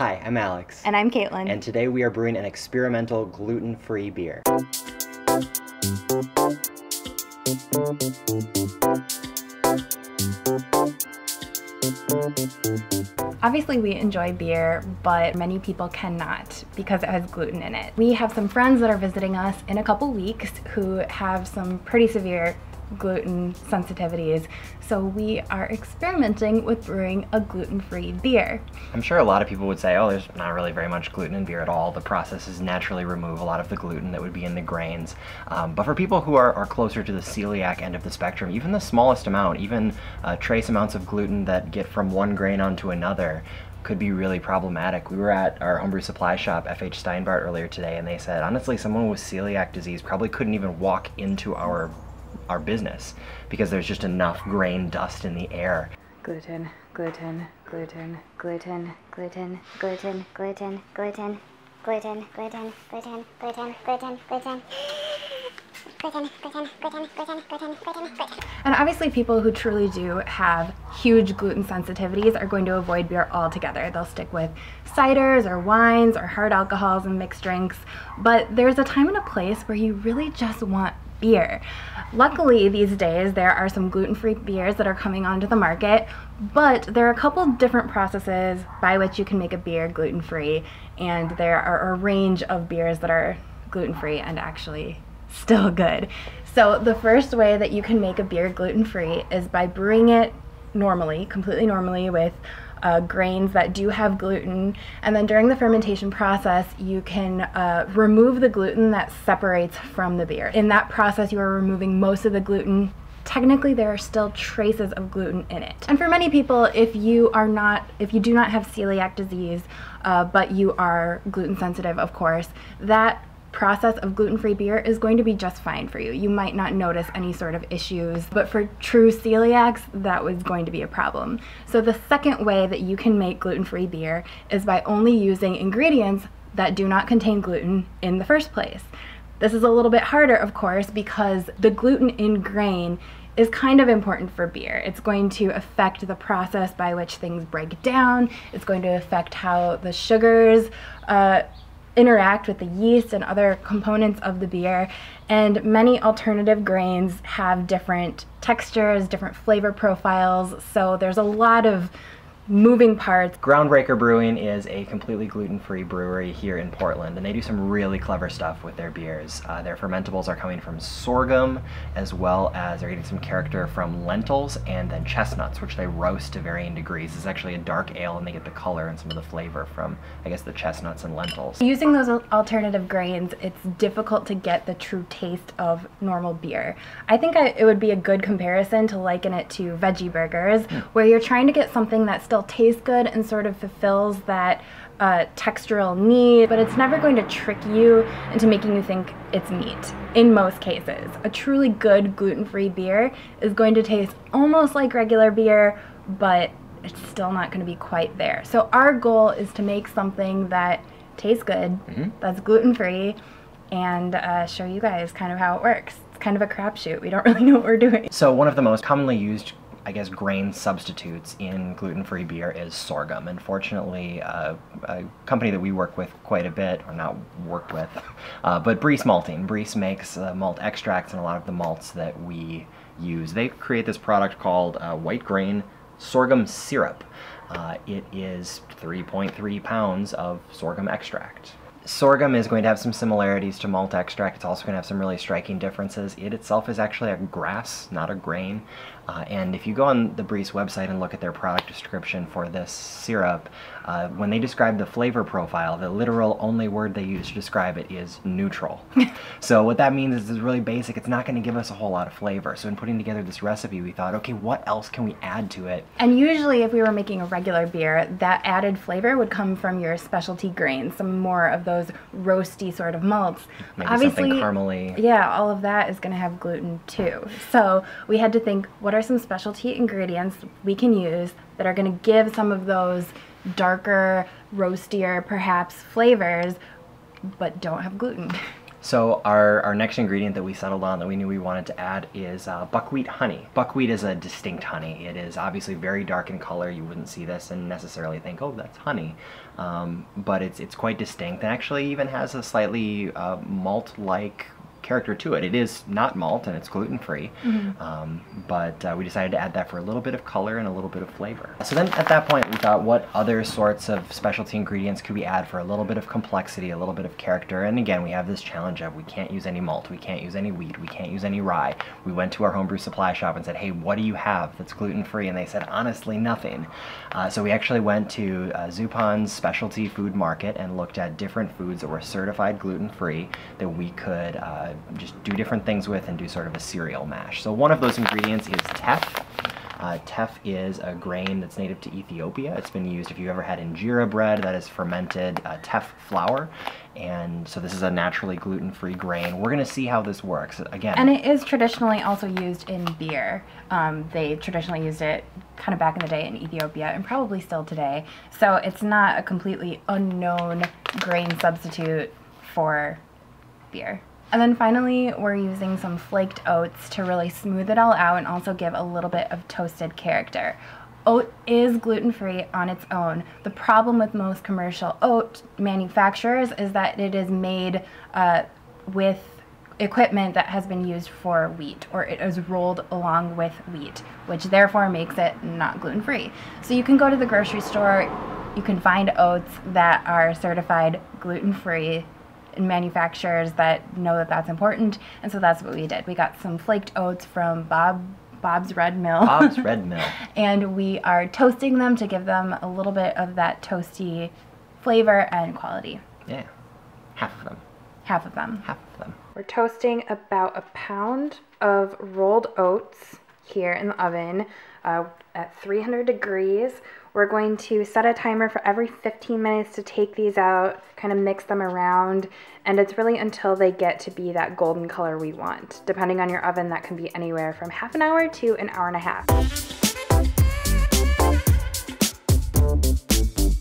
Hi, I'm Alex. And I'm Caitlin. And today we are brewing an experimental gluten-free beer. Obviously we enjoy beer, but many people cannot because it has gluten in it. We have some friends that are visiting us in a couple weeks who have some pretty severe gluten sensitivities, so we are experimenting with brewing a gluten-free beer. I'm sure a lot of people would say, oh, there's not really very much gluten in beer at all. The processes naturally remove a lot of the gluten that would be in the grains. But for people who are closer to the celiac end of the spectrum, even the smallest amount, even trace amounts of gluten that get from one grain onto another, could be really problematic. We were at our homebrew supply shop, FH Steinbart, earlier today, and they said, honestly, someone with celiac disease probably couldn't even walk into our business because there's just enough grain dust in the air. Gluten, gluten, gluten, gluten, gluten, gluten, gluten, gluten, gluten, gluten, gluten, gluten, gluten, gluten. And obviously people who truly do have huge gluten sensitivities are going to avoid beer altogether. They'll stick with ciders or wines or hard alcohols and mixed drinks, but there's a time and a place where you really just want beer. Luckily, these days there are some gluten-free beers that are coming onto the market, but there are a couple different processes by which you can make a beer gluten-free, and there are a range of beers that are gluten-free and actually still good. So the first way that you can make a beer gluten-free is by brewing it normally, completely normally, with grains that do have gluten, and then during the fermentation process you can remove the gluten that separates from the beer. In that process you are removing most of the gluten. Technically there are still traces of gluten in it. And for many people, if you do not have celiac disease but you are gluten sensitive, of course, that process of gluten-free beer is going to be just fine for you. You might not notice any sort of issues, but for true celiacs, that was going to be a problem. So the second way that you can make gluten-free beer is by only using ingredients that do not contain gluten in the first place. This is a little bit harder, of course, because the gluten in grain is kind of important for beer. It's going to affect the process by which things break down. It's going to affect how the sugars interact with the yeast and other components of the beer, and many alternative grains have different textures, different flavor profiles, so there's a lot of moving parts. Groundbreaker Brewing is a completely gluten-free brewery here in Portland, and they do some really clever stuff with their beers. Their fermentables are coming from sorghum, as well as they're getting some character from lentils and then chestnuts, which they roast to varying degrees. It's actually a dark ale, and they get the color and some of the flavor from, I guess, the chestnuts and lentils. Using those alternative grains, it's difficult to get the true taste of normal beer. I think it would be a good comparison to liken it to veggie burgers, where you're trying to get something that still tastes good and sort of fulfills that textural need, but it's never going to trick you into making you think it's meat, in most cases. A truly good gluten-free beer is going to taste almost like regular beer, but it's still not going to be quite there. So our goal is to make something that tastes good, that's gluten-free, and show you guys kind of how it works. It's kind of a crapshoot. We don't really know what we're doing. So one of the most commonly used, I guess, grain substitutes in gluten-free beer is sorghum. Unfortunately, a company that we work with quite a bit, or not work with, but Briess Malting. Briess makes malt extracts and a lot of the malts that we use. They create this product called White Grain Sorghum Syrup. It is 3.3 pounds of sorghum extract. Sorghum is going to have some similarities to malt extract. It's also going to have some really striking differences. It itself is actually a grass, not a grain. And if you go on the Briess website and look at their product description for this syrup, when they describe the flavor profile, the literal only word they use to describe it is neutral. So what that means is it's really basic. It's not going to give us a whole lot of flavor. So in putting together this recipe, we thought, okay, what else can we add to it? And usually if we were making a regular beer, that added flavor would come from your specialty grains, some more of those roasty sort of malts. Maybe obviously, something caramely. Yeah, all of that is going to have gluten too. So we had to think, what are some specialty ingredients we can use that are going to give some of those darker, roastier, perhaps, flavors, but don't have gluten? So our next ingredient that we settled on that we knew we wanted to add is buckwheat honey. Buckwheat is a distinct honey. It is obviously very dark in color. You wouldn't see this and necessarily think, oh, that's honey. But it's quite distinct, and actually even has a slightly malt-like character to it. It is not malt and it's gluten-free, mm-hmm. but we decided to add that for a little bit of color and a little bit of flavor. So then at that point we thought, what other sorts of specialty ingredients could we add for a little bit of complexity, a little bit of character? And again, we have this challenge of we can't use any malt, we can't use any wheat, we can't use any rye. We went to our homebrew supply shop and said, hey, what do you have that's gluten-free? And they said, honestly, nothing. So we actually went to Zupan's specialty food market and looked at different foods that were certified gluten-free that we could just do different things with and do sort of a cereal mash. So one of those ingredients is teff. Teff is a grain that's native to Ethiopia. It's been used, if you've ever had injera bread, that is fermented teff flour. And so this is a naturally gluten-free grain. We're going to see how this works again. And it is traditionally also used in beer. They traditionally used it kind of back in the day in Ethiopia and probably still today. So it's not a completely unknown grain substitute for beer. And then finally, we're using some flaked oats to really smooth it all out and also give a little bit of toasted character. Oat is gluten-free on its own. The problem with most commercial oat manufacturers is that it is made with equipment that has been used for wheat, or it is rolled along with wheat, which therefore makes it not gluten-free. So you can go to the grocery store, you can find oats that are certified gluten-free, manufacturers that know that that's important, and so that's what we did. We got some flaked oats from Bob's Red Mill. Bob's Red Mill. And we are toasting them to give them a little bit of that toasty flavor and quality. Yeah. Half of them. Half of them. Half of them. We're toasting about a pound of rolled oats here in the oven at 300 degrees. We're going to set a timer for every 15 minutes to take these out, kind of mix them around, and it's really until they get to be that golden color we want. Depending on your oven, that can be anywhere from half an hour to an hour and a half.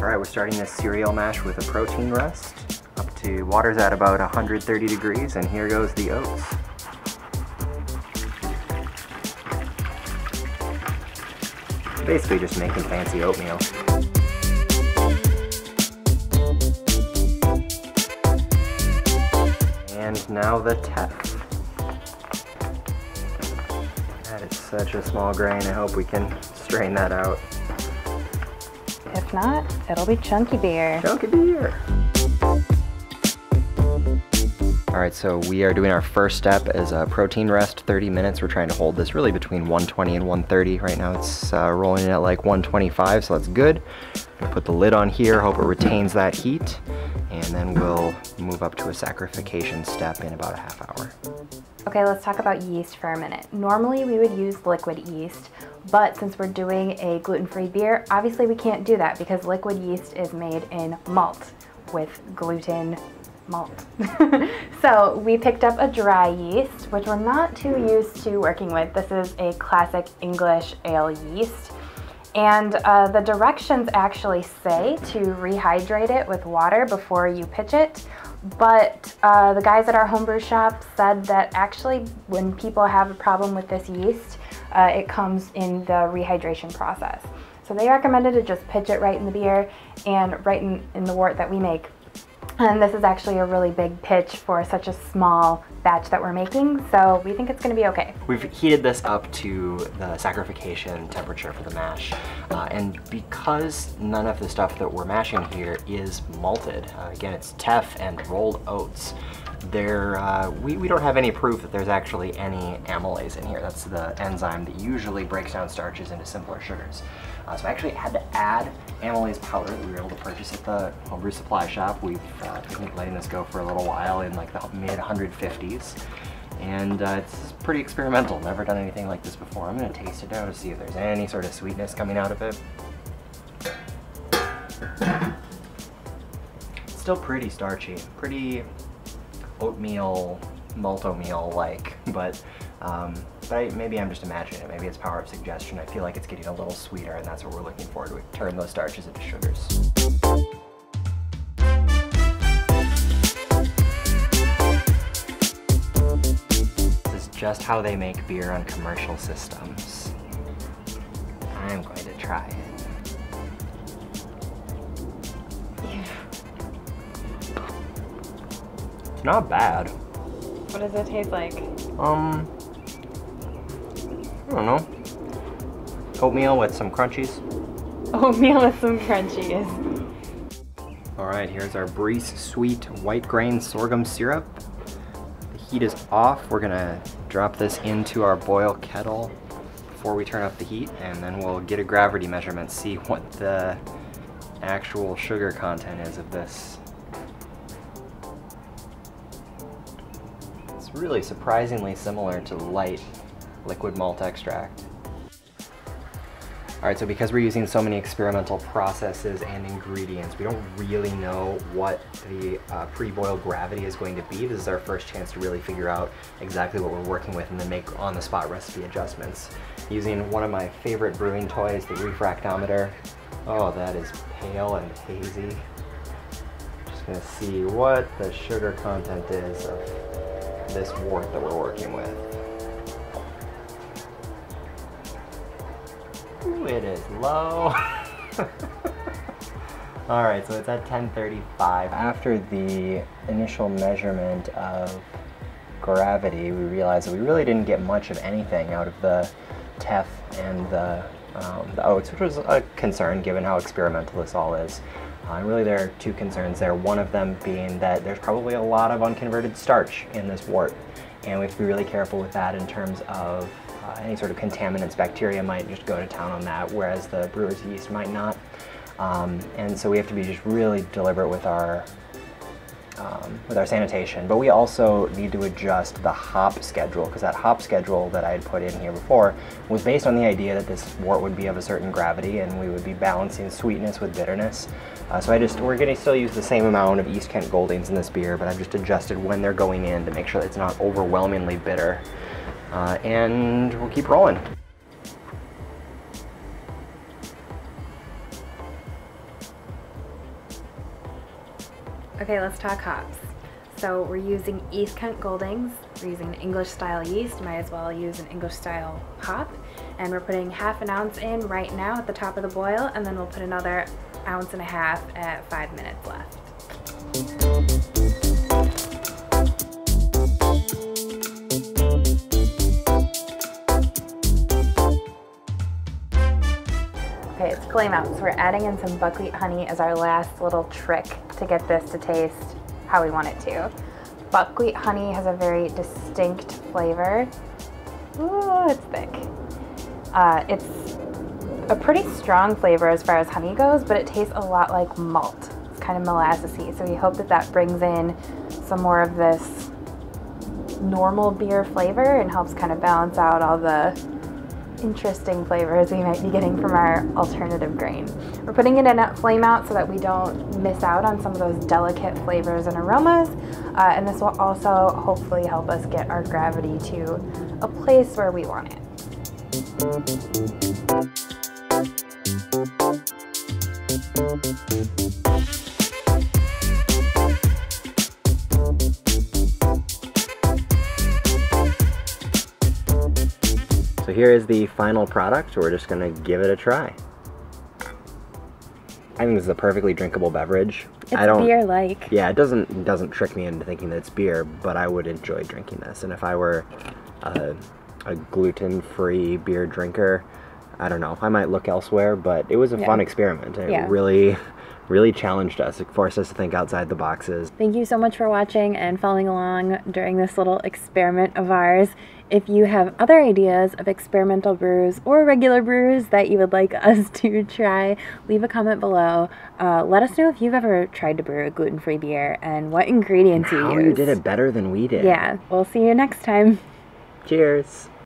All right, we're starting this cereal mash with a protein rest. Up to water's at about 130 degrees, and here goes the oats. Basically just making fancy oatmeal. And now the teff. That is such a small grain, I hope we can strain that out. If not, it'll be chunky beer. Chunky beer! Alright, so we are doing our first step as a protein rest, 30 minutes. We're trying to hold this really between 120 and 130. Right now it's rolling at like 125, so that's good. Put the lid on here, hope it retains that heat, and then we'll move up to a sacrification step in about a half hour. Okay, let's talk about yeast for a minute. Normally we would use liquid yeast, but since we're doing a gluten-free beer, obviously we can't do that because liquid yeast is made in malt with gluten malt. So we picked up a dry yeast, which we're not too used to working with. This is a classic English ale yeast. And the directions actually say to rehydrate it with water before you pitch it. But the guys at our homebrew shop said that actually when people have a problem with this yeast, it comes in the rehydration process. So they recommended to just pitch it right in the beer and right in the wort that we make. And this is actually a really big pitch for such a small batch that we're making, so we think it's going to be okay. We've heated this up to the sacrification temperature for the mash, and because none of the stuff that we're mashing here is malted, again, it's teff and rolled oats. There, we don't have any proof that there's actually any amylase in here. That's the enzyme that usually breaks down starches into simpler sugars. So I actually had to add amylase powder that we were able to purchase at the homebrew supply shop. We've been letting this go for a little while in like the mid-150s. And it's pretty experimental. Never done anything like this before. I'm going to taste it now to see if there's any sort of sweetness coming out of it. It's still pretty starchy. Pretty oatmeal, malt oatmeal-like, but maybe I'm just imagining it. Maybe it's power of suggestion. I feel like it's getting a little sweeter, and that's what we're looking for, to turn those starches into sugars. just how they make beer on commercial systems. I'm going to try it. Yeah. It's not bad. What does it taste like? I don't know. Oatmeal with some crunchies. Oatmeal with some crunchies. All right, here's our Briess Sweet White Grain Sorghum Syrup. The heat is off. We're gonna drop this into our boil kettle before we turn up the heat, and then we'll get a gravity measurement, see what the actual sugar content is of this. It's really surprisingly similar to light liquid malt extract. All right, so because we're using so many experimental processes and ingredients, we don't really know what the pre-boil gravity is going to be. This is our first chance to really figure out exactly what we're working with and then make on-the-spot recipe adjustments. Using one of my favorite brewing toys, the refractometer. Oh, that is pale and hazy. Just gonna see what the sugar content is of this wort that we're working with. Ooh, it is low. All right, so it's at 1035. After the initial measurement of gravity, we realized that we really didn't get much of anything out of the teff and the oats, which was a concern given how experimental this all is. And really there are two concerns there, one of them being that there's probably a lot of unconverted starch in this wort, and we have to be really careful with that in terms of any sort of contaminants. Bacteria might just go to town on that, whereas the brewer's yeast might not. And so we have to be just really deliberate with our sanitation. But we also need to adjust the hop schedule, because that hop schedule that I had put in here before was based on the idea that this wort would be of a certain gravity and we would be balancing sweetness with bitterness. So we're gonna still use the same amount of East Kent Goldings in this beer, but I've just adjusted when they're going in to make sure that it's not overwhelmingly bitter. And we'll keep rolling. Okay, let's talk hops. So we're using East Kent Goldings, we're using English style yeast, might as well use an English style hop, and we're putting 1/2 ounce in right now at the top of the boil, and then we'll put another 1.5 ounces at 5 minutes left. Okay, it's flame out, so we're adding in some buckwheat honey as our last little trick to get this to taste how we want it to. Buckwheat honey has a very distinct flavor. Ooh, it's thick. It's a pretty strong flavor as far as honey goes, but it tastes a lot like malt. It's kind of molassesy, so we hope that that brings in some more of this normal beer flavor and helps kind of balance out all the interesting flavors we might be getting from our alternative grain. We're putting it in at flame out so that we don't miss out on some of those delicate flavors and aromas, and this will also hopefully help us get our gravity to a place where we want it. So here is the final product. We're just gonna give it a try. I think this is a perfectly drinkable beverage. It's beer-like. Yeah, it doesn't trick me into thinking that it's beer, but I would enjoy drinking this. And if I were a gluten-free beer drinker, I don't know, I might look elsewhere, but it was a fun experiment. And it really challenged us. It forced us to think outside the boxes. Thank you so much for watching and following along during this little experiment of ours. If you have other ideas of experimental brews or regular brews that you would like us to try, leave a comment below. Let us know if you've ever tried to brew a gluten-free beer and what ingredients you used. How you did it better than we did. Yeah, we'll see you next time. Cheers.